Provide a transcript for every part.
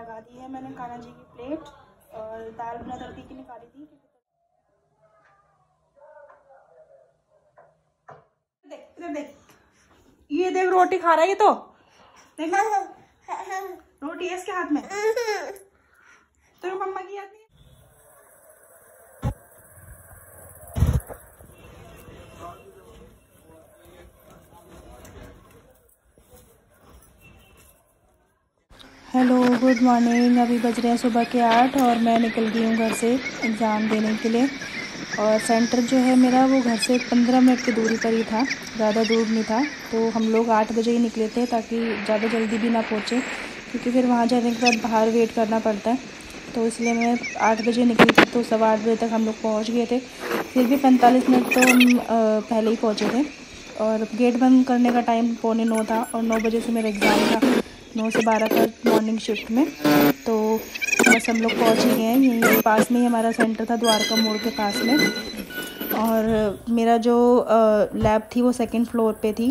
लगा दी है मैंने कान्हा जी की प्लेट, और दाल बना तड़के की निकाली थी। देख ये देख रोटी खा रहा है ये, तो देख रोटी है इसके हाथ में। तो मम्मा की याद नहीं। Hello good morning. अभी बज रहे हैं सुबह के 8 और मैं निकल गई हूँ घर से एग्ज़ाम देने के लिए। और सेंटर जो है मेरा वो घर से 15 मिनट की दूरी पर ही था, ज़्यादा दूर नहीं था। तो हम लोग 8 बजे ही निकले थे ताकि ज़्यादा जल्दी भी ना पहुँचे, क्योंकि फिर वहाँ जाने के बाद बाहर वेट करना पड़ता है। तो इसलिए मैं 8 बजे निकली थी, तो 8:15 बजे तक हम लोग पहुँच गए थे। फिर भी 45 मिनट तो हम पहले ही पहुँचे थे। और गेट बंद करने का टाइम 8:45 था और 9 बजे से मेरा एग्ज़ाम था, 9 से 12 तक मॉर्निंग शिफ्ट में। तो बस हम लोग पहुँच गए हैं, यहीं पास में ही हमारा सेंटर था, द्वारका मोड़ के पास में। और मेरा जो लैब थी वो 2nd फ्लोर पे थी।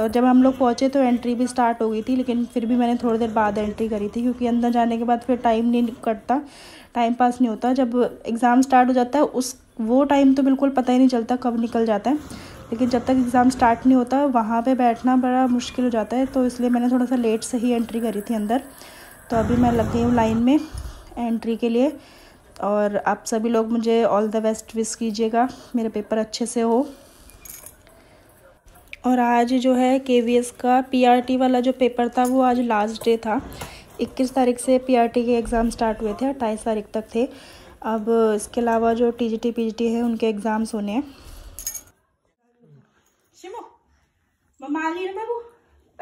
और जब हम लोग पहुँचे तो एंट्री भी स्टार्ट हो गई थी, लेकिन फिर भी मैंने थोड़ी देर बाद एंट्री करी थी, क्योंकि अंदर जाने के बाद फिर टाइम नहीं कटता, टाइम पास नहीं होता। जब एग्ज़ाम स्टार्ट हो जाता है उस वो टाइम तो बिल्कुल पता ही नहीं चलता कब निकल जाता है, लेकिन जब तक एग्ज़ाम स्टार्ट नहीं होता वहाँ पे बैठना बड़ा मुश्किल हो जाता है। तो इसलिए मैंने थोड़ा सा लेट से ही एंट्री करी थी अंदर। तो अभी मैं लग गई हूँ लाइन में एंट्री के लिए। और आप सभी लोग मुझे ऑल द बेस्ट विश कीजिएगा, मेरा पेपर अच्छे से हो। और आज जो है KVS का PRT वाला जो पेपर था वो आज लास्ट डे था। 21 तारीख से PRT के एग्ज़ाम स्टार्ट हुए थे, 28 तारीख तक थे। अब इसके अलावा जो TGT PGT है उनके एग्ज़ाम्स होने हैं। शिमो मम्मा आ गई ना बाबू।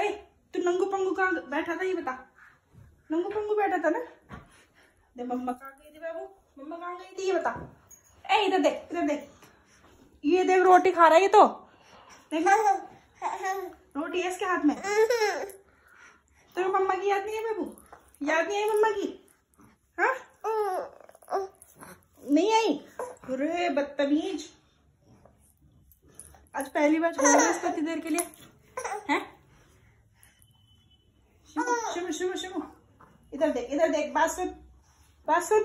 ए तू नंगू पंगू कहाँ बैठा था ये बता, नंगू पंगू बैठा था ना। दे मम्मा कहाँ गई थी बाबू, मम्मा कहाँ गई थी ये बता। ए इधर देख, इधर देख ये देख रोटी खा रहा है ये, तो देख रोटी है इसके हाथ में। तो मम्मा की याद नहीं है बाबू, याद नहीं आई मम्मा की, हाँ नहीं आई। अरे बदतमीज, आज पहली बार छोड़ रहा है इसको इतनी देर के लिए, हैं? शिमु शिमु शिमु इधर देख, इधर देख, बात सुन बात सुन।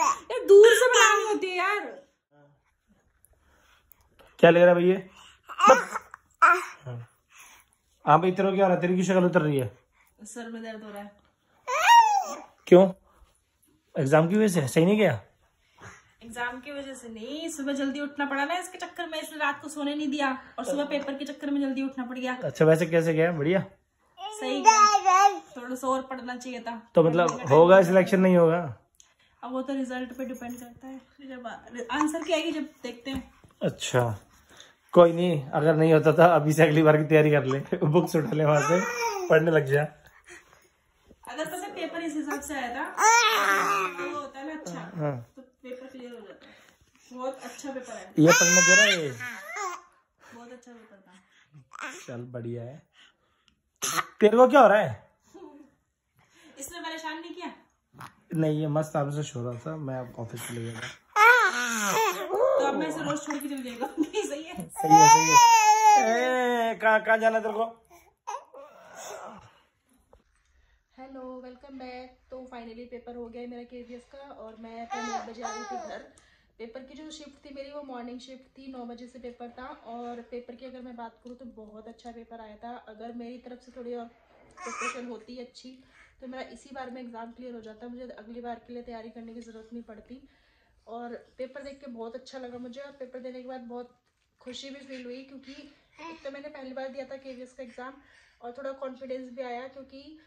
यार दूर से बनानी होती है यार। क्या लग रहा है भैया? हाँ भाई तेरे को क्या हो रहा है, तेरी की शक्ल उतर रही है? सर में दर्द हो रहा है। क्यों? एग्जाम की वजह से सही नहीं गया? एग्जाम की वजह से नहीं, सुबह जल्दी उठना पड़ा ना इसके चक्कर में, इसलिए रात को सोने नहीं दिया और सुबह पेपर के चक्कर में जल्दी उठना पड़ गया। अच्छा वैसे कैसे गया? बढ़िया सही गया, थोड़ा सा और पढ़ना चाहिए था। तो मतलब होगा सिलेक्शन नहीं होगा? अब वो तो रिजल्ट पे डिपेंड करता है, जब आंसर क्या आएगी जब देखते हैं। अच्छा कोई नहीं, अगर नहीं होता था अभी से अगली बार की तैयारी कर ले, बुक्स उठा ले, वहाँ से पढ़ने लग जा। अगर पता पेपर इस हिसाब से आया था ना, अच्छा पेपर क्लियर हो जाता है। बहुत अच्छा पेपर है ये, पढ़ना जरा है, बहुत अच्छा पेपर था। चल बढ़िया है। तेरे को क्या हो रहा है? इसमें परेशान नहीं किया? नहीं ये मस्त आपसे शो रहा था, मैं ऑफिस चले गया था। तो अब मैं इसे रोज छोड़ के चली जाएगा। सही है सही है सही है। कहाँ जाना तेरे को? Hello welcome back. तो फाइनली पेपर हो गया है मेरा KVS का, और मैं 9 बजे आ गई थी घर। पेपर की जो शिफ्ट थी मेरी वो मॉर्निंग शिफ्ट थी, 9 बजे से पेपर था। और पेपर की अगर मैं बात करूँ तो बहुत अच्छा पेपर आया था। अगर मेरी तरफ से थोड़ी और प्रिपरेशन होती अच्छी तो मेरा इसी बार में एग्ज़ाम क्लियर हो जाता, मुझे अगली बार के लिए तैयारी करने की ज़रूरत नहीं पड़ती। और पेपर देख के बहुत अच्छा लगा मुझे, और पेपर देने के बाद बहुत खुशी भी फील हुई, क्योंकि एक तो मैंने पहली बार दिया था KVS का एग्ज़ाम, और थोड़ा कॉन्फिडेंस भी आया, क्योंकि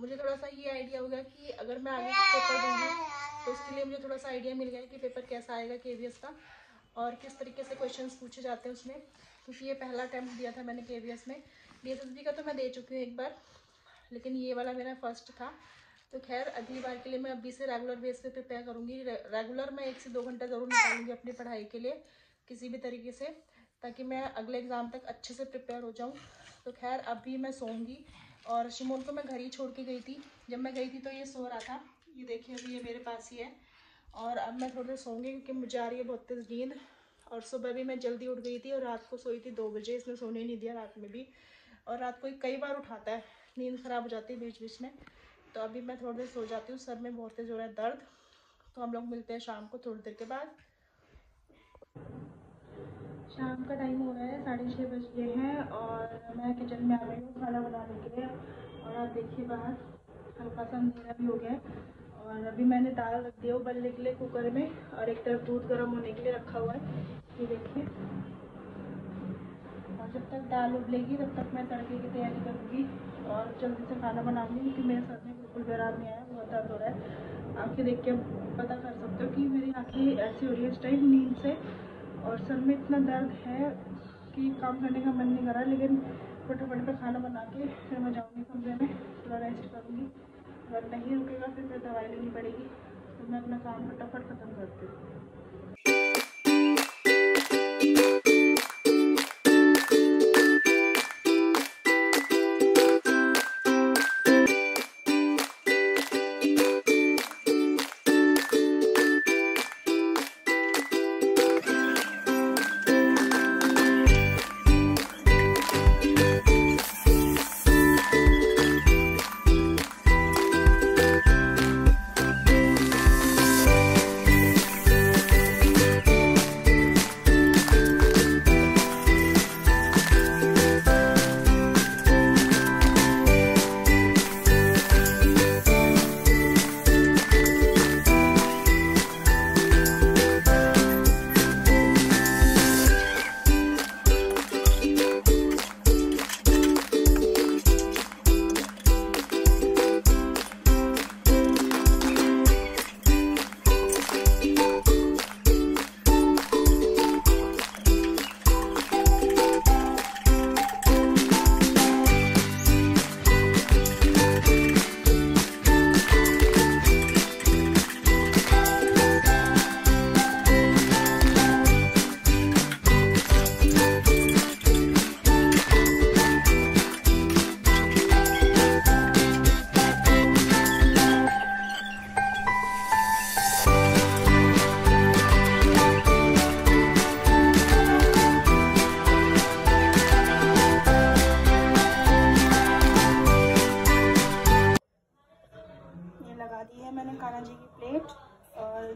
मुझे थोड़ा सा ये आइडिया हो गया कि अगर मैं आगे पेपर दूंगी तो उसके लिए मुझे थोड़ा सा आइडिया मिल गया कि पेपर कैसा आएगा KVS का, और किस तरीके से क्वेश्चंस पूछे जाते हैं उसमें। क्योंकि ये पहला अटैम्प्ट दिया था मैंने KVS में, DSSB का तो मैं दे चुकी हूँ एक बार, लेकिन ये वाला मेरा फर्स्ट था। तो खैर अगली बार के लिए मैं अभी से रेगुलर बेस पर प्रिपेयर करूँगी। रेगुलर मैं 1 से 2 घंटा ज़रूर निकालूंगी अपनी पढ़ाई के लिए किसी भी तरीके से, ताकि मैं अगले एग्ज़ाम तक अच्छे से प्रिपेयर हो जाऊँ। तो खैर अभी मैं सोऊँगी, और शिमोन को मैं घर ही छोड़ के गई थी। जब मैं गई थी तो ये सो रहा था, ये देखिए अभी ये मेरे पास ही है। और अब मैं थोड़ी देर सोऊंगी क्योंकि मुझे आ रही है बहुत तेज़ नींद। और सुबह भी मैं जल्दी उठ गई थी और रात को सोई थी 2 बजे, इसने सोने नहीं दिया रात में भी। और रात को कई बार उठाता है, नींद ख़राब हो जाती है बीच बीच में। तो अभी मैं थोड़ी देर सो जाती हूँ, सर में बहुत तेज हो रहा है दर्द। तो हम लोग मिलते हैं शाम को थोड़ी देर के बाद। शाम का टाइम हो रहा है, 6:30 बज गए हैं और मैं किचन में आ गई हूँ खाना बनाने के लिए। और आप देखिए बाहर हल्का सा अंधेरा भी हो गया है। और अभी मैंने दाल रख दी है उबलने के लिए कुकर में और एक तरफ दूध गर्म होने के लिए रखा हुआ है, ये देखिए। और जब तक दाल उबलेगी तब तक मैं तड़के की तैयारी करूँगी और जल्दी से खाना बनाऊँगी, क्योंकि मेरे सर में बिल्कुल आराम नहीं आया, बहुत दर्द हो रहा है। आँखें देख के पता कर सकते हो कि मेरी आँखें ऐसी हो रही है इस टाइम नींद से, और सर में इतना दर्द है कि काम करने का मन नहीं कर रहा। लेकिन फटाफट पर खाना बना के फिर मैं जाऊँगी कमरे में, थोड़ा रेस्ट करूँगी। अगर नहीं रुकेगा फिर मैं दवाई लेनी पड़ेगी। तो मैं अपना काम फटाफट ख़त्म करती हूँ।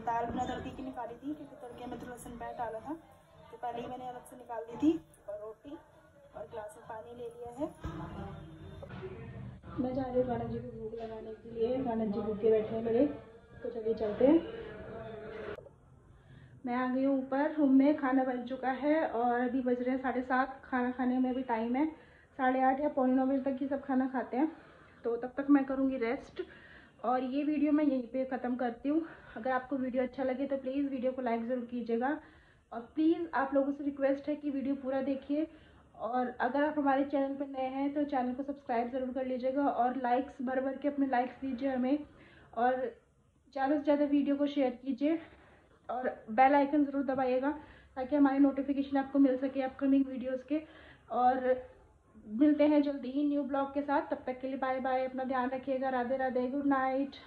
दाल बिना तड़के की निकाली थी क्योंकि तड़के में तो लहसुन प्याज डाला था, तो पहले ही मैंने अलग से निकाल दी थी। और रोटी और गिलास में पानी ले लिया है। मैं जा रही हूँ कान्हा जी को भूख लगाने के लिए। कान्हा जी भूखे बैठे हैं मेरे, तो चलिए चलते हैं। मैं आ गई हूँ ऊपर रूम में, खाना बन चुका है और अभी बज रहे हैं 7:30। खाना खाने में भी टाइम है, 8:30 या 8:45 बजे तक ही सब खाना खाते हैं। तो तब तक मैं करूँगी रेस्ट और ये वीडियो मैं यहीं पे ख़त्म करती हूँ। अगर आपको वीडियो अच्छा लगे तो प्लीज़ वीडियो को लाइक ज़रूर कीजिएगा। और प्लीज़ आप लोगों से रिक्वेस्ट है कि वीडियो पूरा देखिए। और अगर आप हमारे चैनल पर नए हैं तो चैनल को सब्सक्राइब ज़रूर कर लीजिएगा और लाइक्स भर भर के अपने लाइक्स दीजिए हमें। और ज़्यादा से ज़्यादा वीडियो को शेयर कीजिए और बेल आइकन ज़रूर दबाइएगा ताकि हमारे नोटिफिकेशन आपको मिल सके अपकमिंग वीडियोज़ के। और मिलते हैं जल्दी ही न्यू ब्लॉग के साथ, तब तक के लिए बाय बाय, अपना ध्यान रखिएगा। Radhe Radhe, good night.